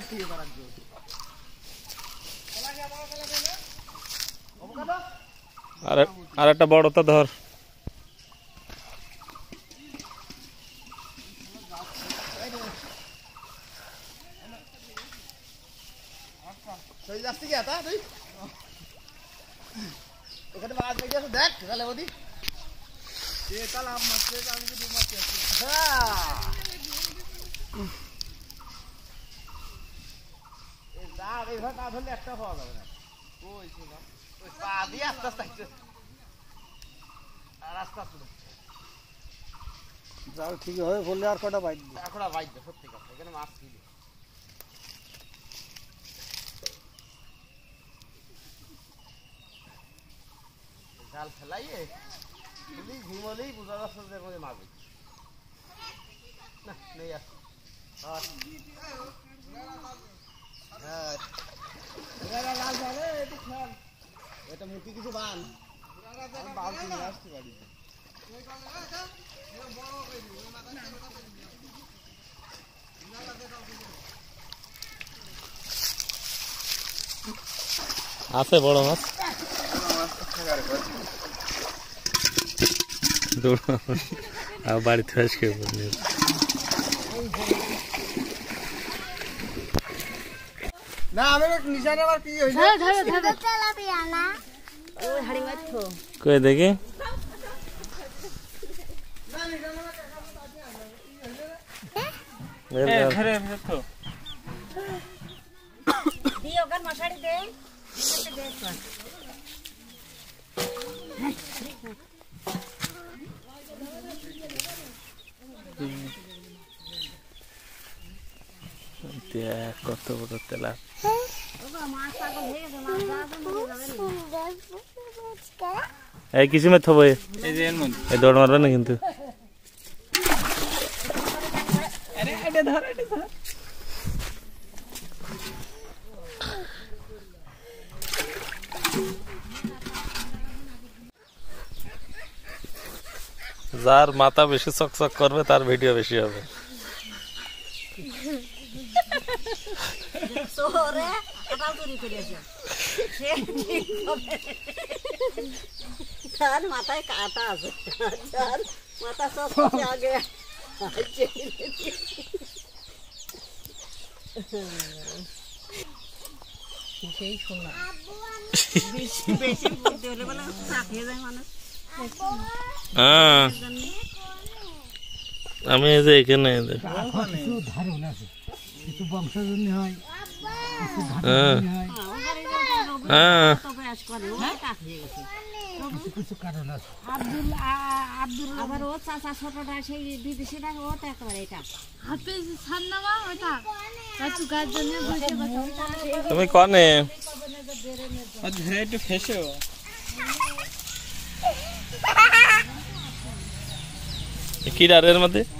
আর একটা বড়টা ধর। একটা হওয়া যাবে না, আস্তে আস্তে রাস্তা যাও, ঠিক হবে বললে আর কটা বাইক একটা বাইক দেয়, সত্যি কথা এখানে মাছ কিনে জাল ফেলাইয়ে ঘুমলেই বোঝা যাচ্ছে যে করে মাছ না নেই আসছে। এটা মুটি কিছু বান আছে বড় মাছ বাড়িতে আসে না। আমি নিশানে আবার কি হইছে কই দেখে কত বড় তেলা কিছু থব দৌড় মারবে না কিন্তু যার মাথা বেশি চকচক করবে তার ভিডিও বেশি হবে। তার মাথায় কাটা আছে, তার মাথা সব আগে সেই শোনা বেশি বুদ্ধি হলে বলে চাকরি যায় মানুষ। আমি এই যে এখানে কিছু বংশজনী হয় কিছু কারণ আছে। আব্দুল আবার ও চাচা ছোটটা সেই বিদেশি টাকা ও তো একেবারে এটা হাতে ছান্না মা ওটা কিছু গাছ জন্য তুমি কনে ও ধরে একটু ফেসে কি ডারের মধ্যে